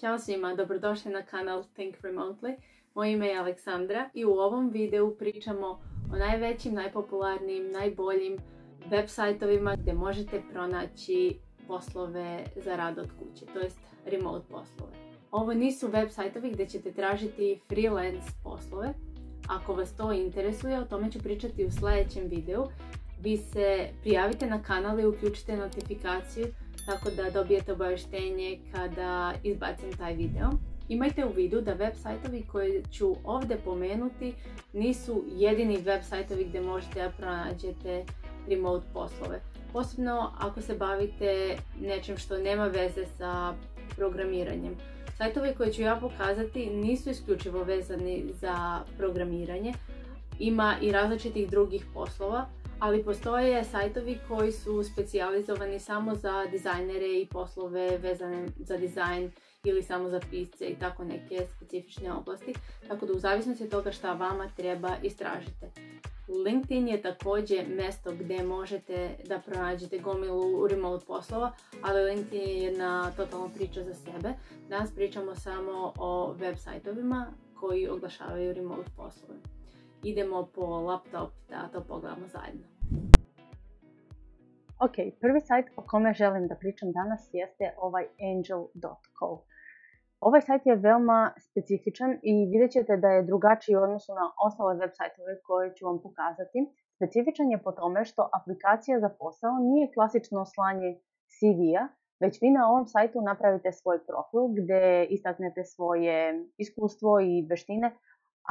Ćao svima, dobrodošli na kanal Think Remotely. Moje ime je Aleksandra i u ovom videu pričamo o najvećim, najpopularnijim, najboljim web sajtovima gdje možete pronaći poslove za rad od kuće, to jest remote poslove. Ovo nisu web sajtovi gdje ćete tražiti freelance poslove. Ako vas to interesuje, o tome ću pričati u sljedećem videu. Vi se prijavite na kanal i uključite notifikaciju tako da dobijete obavještenje kada izbacim taj video. Imajte u vidu da web sajtovi koje ću ovdje pomenuti nisu jedini web sajtovi gdje možete da pronađete remote poslove. Posebno ako se bavite nečim što nema veze sa programiranjem. Sajtovi koje ću ja pokazati nisu isključivo vezani za programiranje. Ima i različitih drugih poslova, ali postoje sajtovi koji su specijalizovani samo za dizajnere i poslove vezane za dizajn ili samo za pisce i tako neke specifične oblasti, tako da u zavisnosti od toga šta vama treba istražite. LinkedIn je također mjesto gdje možete da pronađete gomilu remote poslova, ali LinkedIn je jedna totalna priča za sebe. Danas pričamo samo o web sajtovima koji oglašavaju remote poslove. Idemo po laptop da to pogledamo zajedno. Ok, prvi sajt o kome želim da pričam danas jeste ovaj angel.co. Ovaj sajt je veoma specifičan i vidjet ćete da je drugačiji u odnosu na ostale web sajtove koje ću vam pokazati. Specifičan je po tome što aplikacija za posao nije klasično slanje CV-a, već vi na ovom sajtu napravite svoj profil gdje istaknete svoje iskustvo i veštine,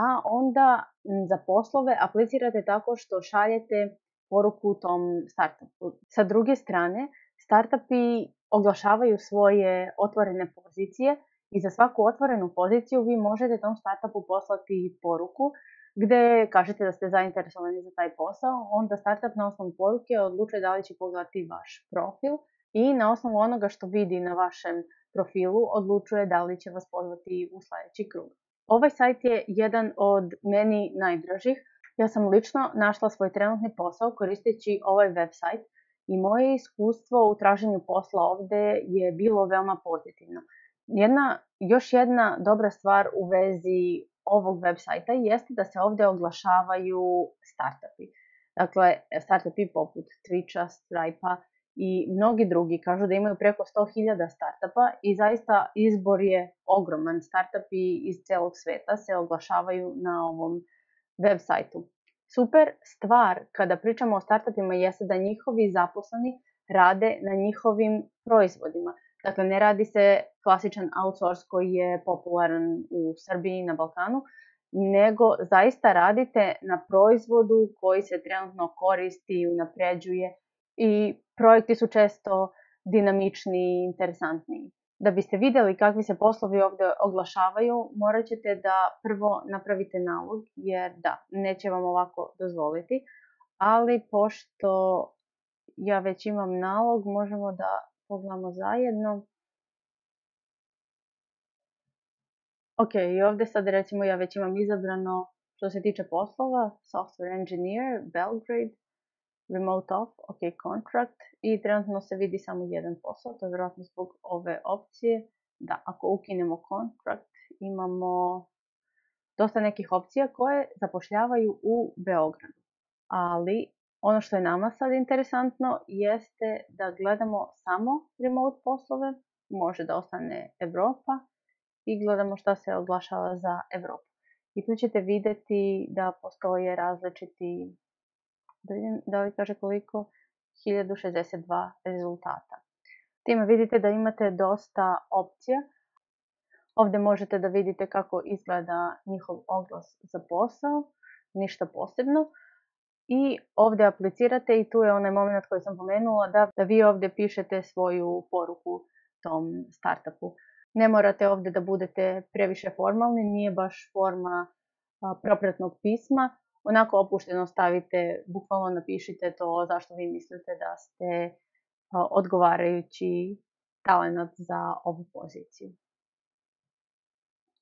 a onda za poslove aplicirate tako što šaljete poruku tom startupu. Sa druge strane, startupi oglašavaju svoje otvorene pozicije i za svaku otvorenu poziciju vi možete tom startupu poslati poruku gdje kažete da ste zainteresovani za taj posao, onda startup na osnovu poruke odlučuje da li će pogledati vaš profil i na osnovu onoga što vidi na vašem profilu odlučuje da li će vas pozvati u sljedeći krug. Ovaj sajt je jedan od meni najdražih. Ja sam lično našla svoj trenutni posao koristeći ovaj web sajt i moje iskustvo u traženju posla ovdje je bilo veoma pozitivno. Još jedna dobra stvar u vezi ovog web sajta jeste da se ovdje oglašavaju startupi. Dakle, startupi poput Twitcha, Stripe-a i mnogi drugi kažu da imaju preko 100.000 startupa i zaista izbor je ogroman. Startupi iz cijelog svijeta se oglašavaju na ovom web sajtu. Super stvar kada pričamo o startupima jeste da njihovi zaposleni rade na njihovim proizvodima. Dakle, ne radi se klasičan outsource koji je popularan u Srbiji i na Balkanu, nego zaista radite na proizvodu koji se trenutno koristi i unapređuje i projekti su često dinamični i interesantniji. Da biste vidjeli kakvi se poslovi ovdje oglašavaju, morat ćete da prvo napravite nalog, jer da, neće vam ovako dozvoliti, ali pošto ja već imam nalog, možemo da pogledamo zajedno. Ok, i ovdje sad recimo ja već imam izabrano što se tiče poslova, software engineer, Belgrade, remote off, ok, contract i trenutno se vidi samo jedan posao, to je vjerojatno zbog ove opcije. Da, ako ukinemo contract imamo dosta nekih opcija koje zapošljavaju u Beogradu, ali ono što je nama sad interesantno jeste da gledamo samo remote poslove, može da ostane Evropa i gledamo šta se oglašava za Evropu. I tu ćete vidjeti da postoje različiti, da vidim da li kaže koliko, 1062 rezultata. Time vidite da imate dosta opcija. Ovdje možete da vidite kako izgleda njihov oglas za posao, ništa posebno. I ovdje aplicirate i tu je onaj moment koji sam pomenula da vi ovdje pišete svoju poruku tom startupu. Ne morate ovdje da budete previše formalni, nije baš forma propratnog pisma. Onako opušteno stavite, bukvalno napišite to zašto vi mislite da ste odgovarajući talenat za ovu poziciju.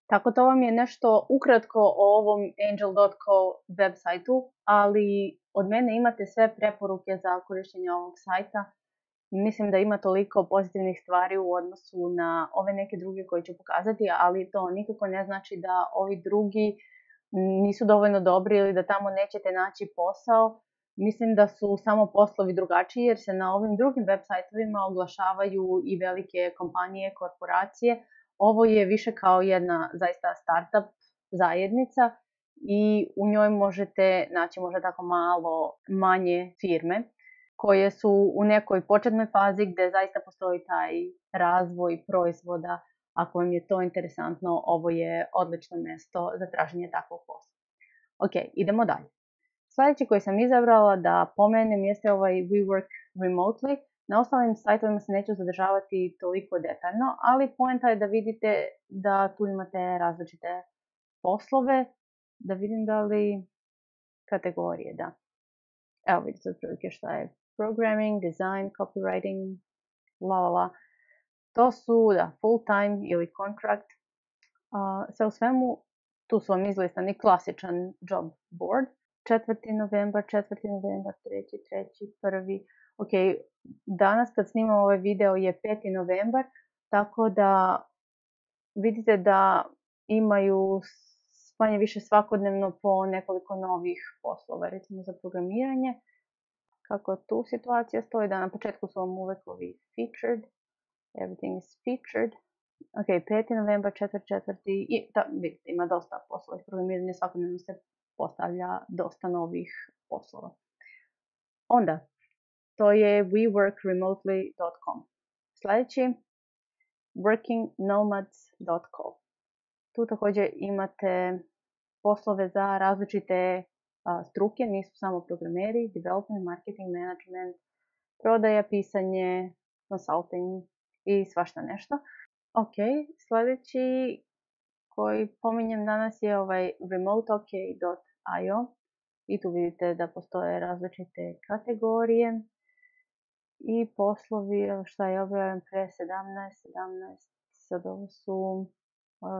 Tako, to vam je nešto ukratko o ovom angel.co web sajtu, ali od mene imate sve preporuke za korištenje ovog sajta mislim da ima toliko pozitivnih stvari u odnosu na ove neke druge koje ću pokazati, ali to nikako ne znači da ovi drugi nisu dovoljno dobri ili da tamo nećete naći posao. Mislim da su samo poslovi drugačiji jer se na ovim drugim web sajtovima oglašavaju i velike kompanije, korporacije. Ovo je više kao jedna zaista startup zajednica i u njoj možete naći možda tako malo manje firme koje su u nekoj početnoj fazi gdje zaista postoji taj razvoj proizvoda. Ako vam je to interesantno, ovo je odlično mjesto za traženje takvog posla. Ok, idemo dalje. Sljedeći koji sam izabrala da pomenem jeste ovaj WeWork remotely. Na ostalim sajtovima se neću zadržavati toliko detaljno, ali poenta je da vidite da tu imate različite poslove. Da vidim da li kategorije, da. Evo vidite otprilike šta je programming, design, copywriting, la. To su da, full time ili contract. Sve u svemu, tu su vam izlistani klasičan job board. 4. novembar, 3. 1. Ok, danas kad snimam ovaj video je 5. novembar, tako da vidite da imaju manje više svakodnevno po nekoliko novih poslova, recimo za programiranje. Kako tu situacija stoji, da na početku su vam uvek ovi featured, everything is featured. Ok, 5. novembar, 4. i da, vidite, ima dosta poslova iz programiranja, svakodnevno se postavlja dosta novih poslova. Onda, to je weworkremotely.com. Sljedeći, workingnomads.com. Tu također imate poslove za različite struke, nisu samo programeri, development, marketing, management, prodaja, pisanje, consulting i svašta nešto. Ok, sljedeći koji pominjem danas je ovaj remoteok.io i tu vidite da postoje različite kategorije i poslovi, šta je objavljeno pre 17, sad ovo su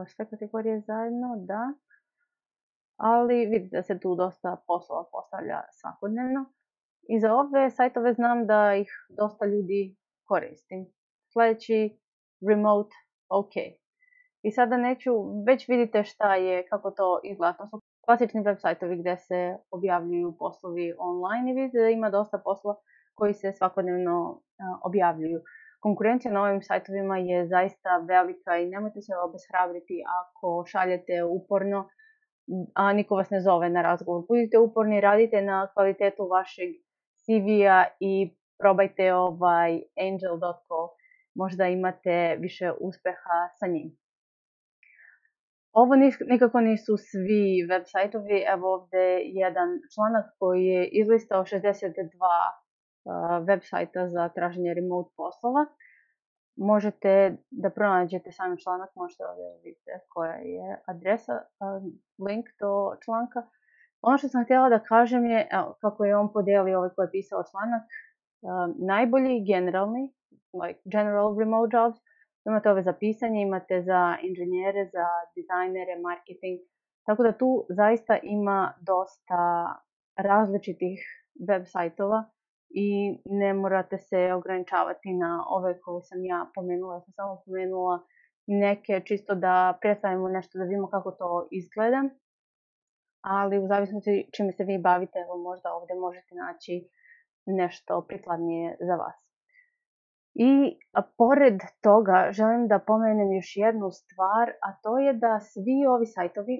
sve kategorije zajedno, da, ali vidite da se tu dosta poslova postavlja svakodnevno i za ove sajtove znam da ih dosta ljudi koristi. Sljedeći remote ok. I sada neću, već vidite šta je, kako to izgleda. To su klasični web sajtovi gdje se objavljuju poslovi online i vidite da ima dosta posla koji se svakodnevno objavljuju. Konkurencija na ovim sajtovima je zaista velika i nemojte se obeshrabriti ako šaljete uporno, a niko vas ne zove na razgovor. Budite uporni, radite na kvalitetu vašeg CV-a i probajte ovaj angel.co. Možda imate više uspjeha sa njim. Ovo nikako nisu svi web sajtovi. Evo ovdje jedan članak koji je izlistao 62 web sajta za traženje remote poslova. Možete da pronađete sam članak, možete ovdje vidite koja je adresa, link do članka. Ono što sam htjela da kažem je, evo, kako je on podijelio ovaj koji je pisao članak, najbolji generalni, like general remote jobs, imate ove za pisanje, imate za inženjere, za dizajnere, marketing, tako da tu zaista ima dosta različitih web sajtova i ne morate se ograničavati na ove koje sam ja pomenula. Ja sam samo pomenula neke čisto da predstavimo nešto, da vidimo kako to izgleda, ali u zavisnosti čime se vi bavite, evo možda ovdje možete naći nešto prikladnije za vas. I pored toga želim da pomenem još jednu stvar, a to je da svi ovi sajtovi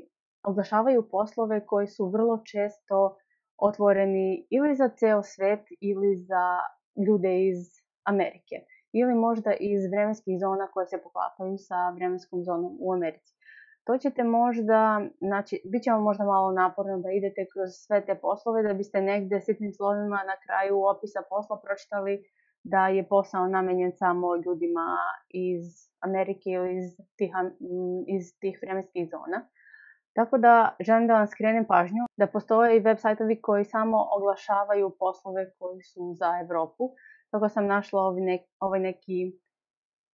oglašavaju poslove koji su vrlo često otvoreni ili za ceo svet ili za ljude iz Amerike ili možda iz vremenskih zona koje se poklapaju sa vremenskom zonom u Americi. To ćete možda, znači, bit će vam možda malo naporno da idete kroz sve te poslove da biste negdje sitnim slovima na kraju opisa posla pročitali da je posao namenjen samo ljudima iz Amerike ili iz tih vremenskih zona. Tako da želim da vam skrenem pažnju da postoje i web sajtovi koji samo oglašavaju poslove koji su za Evropu. Tako sam našla ovaj neki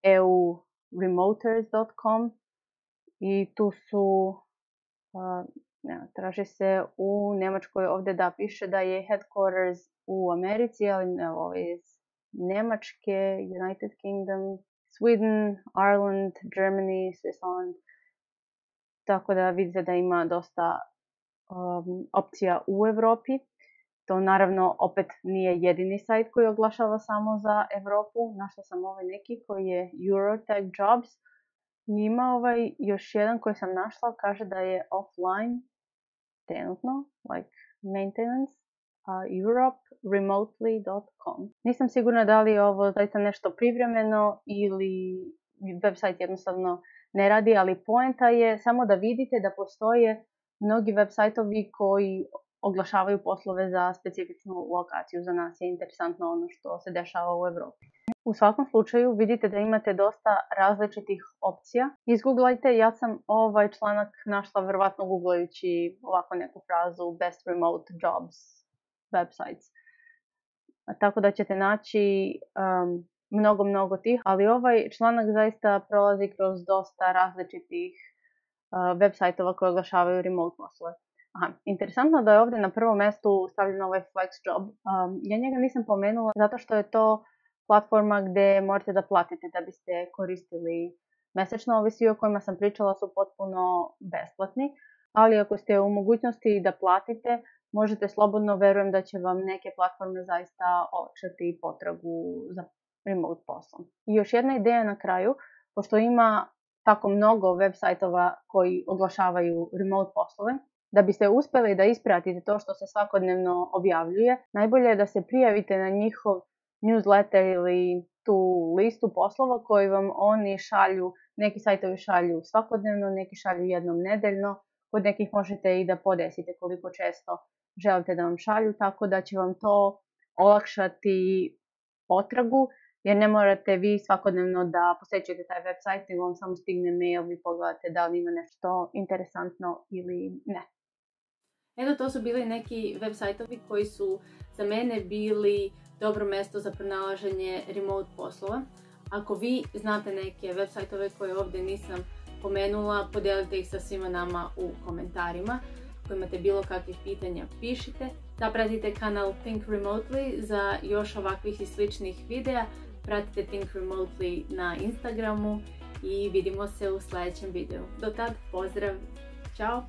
euremoters.com i tu su, traži se u Nemačkoj ovdje da piše da je headquarters u Americi, ali ovo je iz Nemačke, United Kingdom, Sweden, Ireland, Germany, Switzerland. Tako da vidite da ima dosta opcija u Evropi. To naravno opet nije jedini sajt koji oglašava samo za Evropu. Našla sam ovaj neki koji je Eurotech Jobs. Ima još jedan koji sam našla, kaže da je offline trenutno, like maintenance, workingnomads.com. Nisam sigurna da li je ovo zaista nešto privremeno ili website jednostavno ne radi, ali poenta je samo da vidite da postoje mnogi websajtovi koji oglašavaju poslove za specifičnu lokaciju. Za nas je interesantno ono što se dešava u Evropi. U svakom slučaju vidite da imate dosta različitih opcija. Izguglajte, ja sam ovaj članak našla verovatno guglajući ovako neku frazu Best Remote Jobs Websites. Tako da ćete naći mnogo tih, ali ovaj članak zaista prolazi kroz dosta različitih websajtova koje oglašavaju remote poslove. Aha, interesantno da je ovdje na prvom mjestu stavljen ovaj FlexJob. Ja njega nisam pomenula zato što je to platforma gdje morate da platite da biste koristili mjesečno. Ovi svi o kojima sam pričala su potpuno besplatni, ali ako ste u mogućnosti da platite, možete slobodno, vjerujem da će vam neke platforme zaista olakšati potragu za remote poslom. I još jedna ideja na kraju, pošto ima tako mnogo web sajtova koji oglašavaju remote poslove, da biste uspjeli da ispratite to što se svakodnevno objavljuje, najbolje je da se prijavite na njihov newsletter ili tu listu poslova koji vam oni šalju, neki sajtovi šalju svakodnevno, neki šalju jednom nedeljno, kod nekih možete i da podesite koliko često želite da vam šalju, tako da će vam to olakšati potragu, jer ne morate vi svakodnevno da posećujete taj website, nego vam samo stigne mail i pogledate da li ima nešto interesantno ili ne. Eto, to su bili neki websajtovi koji su za mene bili dobro mjesto za pronalaženje remote poslova. Ako vi znate neke websajtove koje ovdje nisam pomenula, podijelite ih sa svima nama u komentarima. Ako imate bilo kakvih pitanja, pišite. Zapratite kanal Think Remotely za još ovakvih i sličnih videa. Pratite Think Remotely na Instagramu i vidimo se u sljedećem videu. Do tad, pozdrav, čao!